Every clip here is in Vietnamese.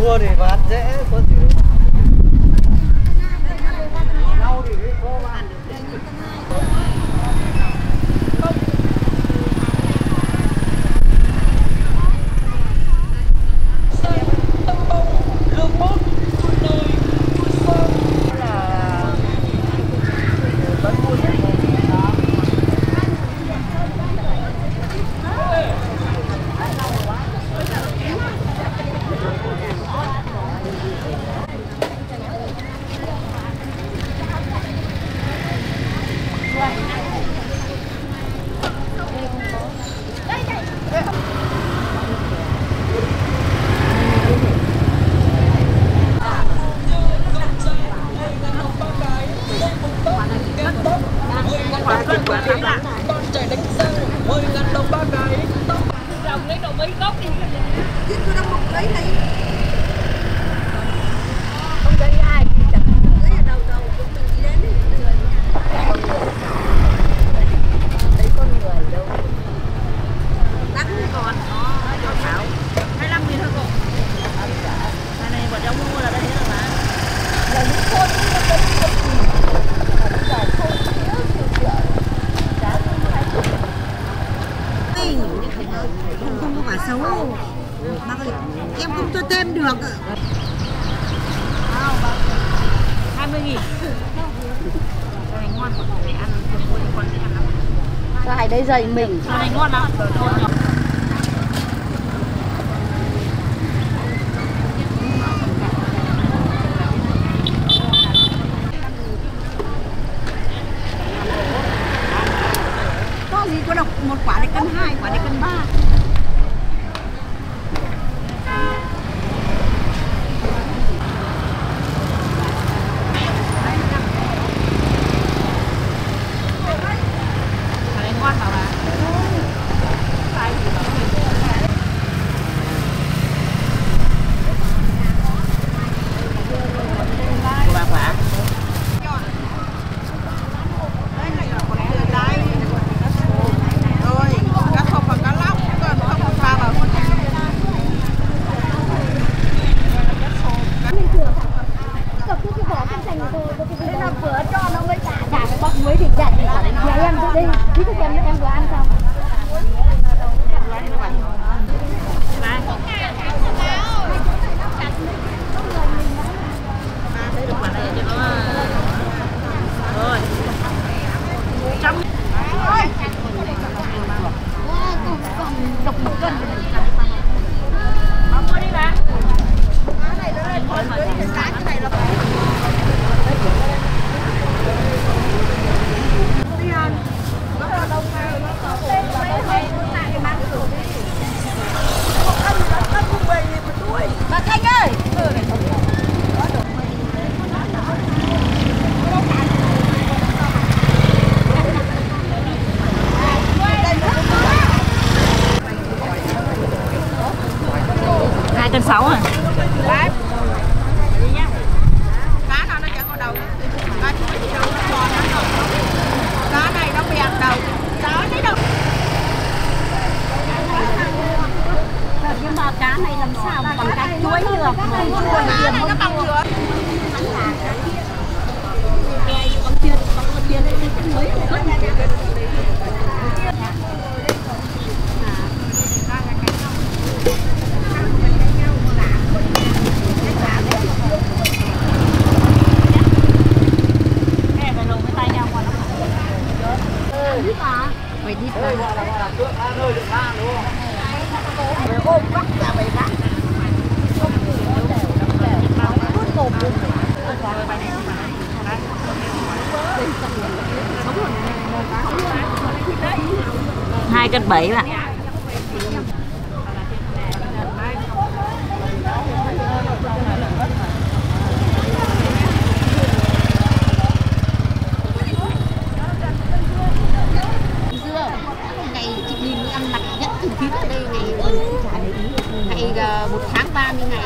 mua thì bán dễ, có gì đâu. Rau thì mới khó bán được. Xoài đấy dày mình. Xoài ngon lắm. Có gì có độc, một quả này cân 2, quả này cân 3. Cân 7 bạn. Ngày chị đi ăn mặc nhất thịt thịt ở đây ngày 1 tháng 30 ngày.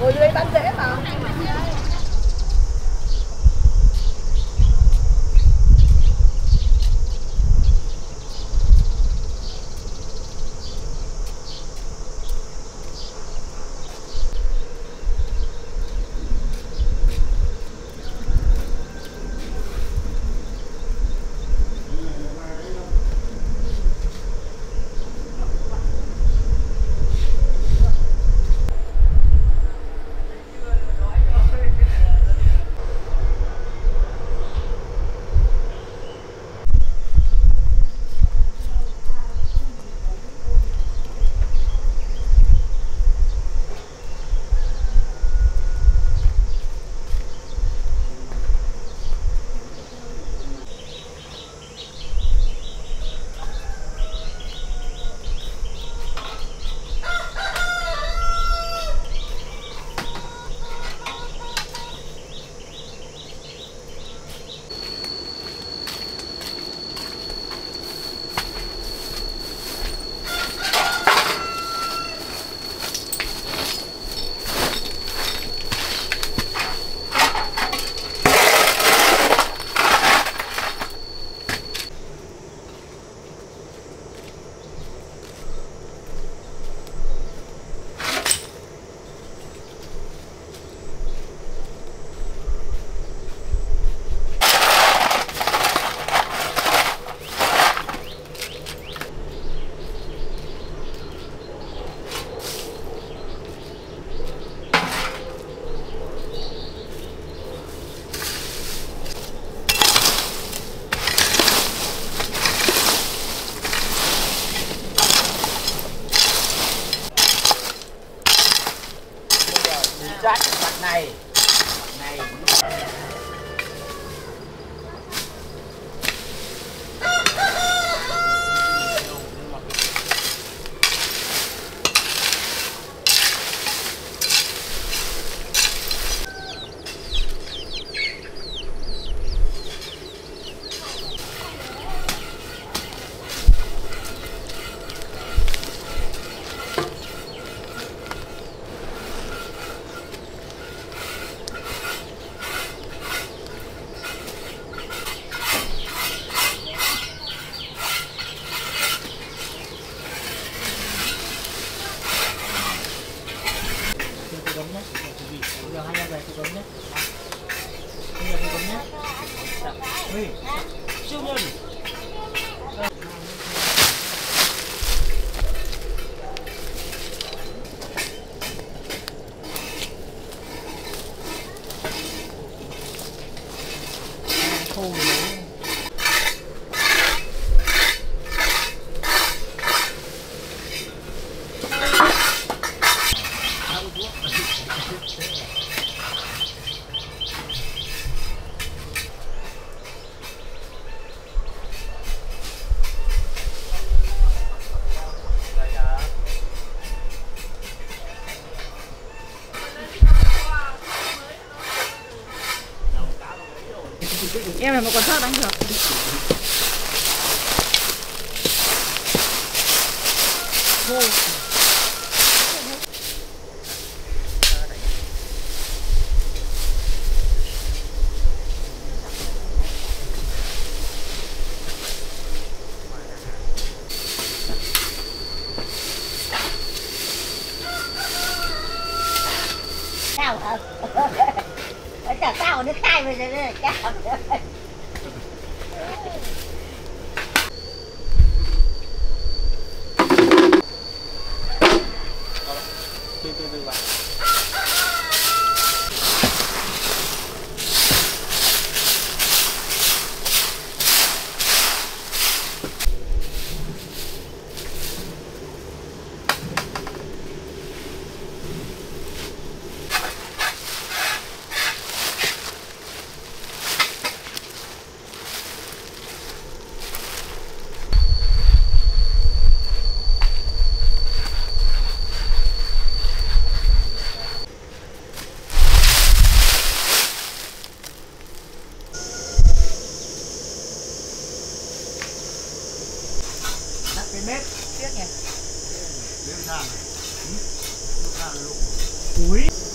Ngồi dưới bán dễ mà. Em này mà còn sót đánh được. Sao hả? Chả sao nó khai bây giờ nó chả. Tiếc nhỉ. Lên thang này. Lên thang này. Ui.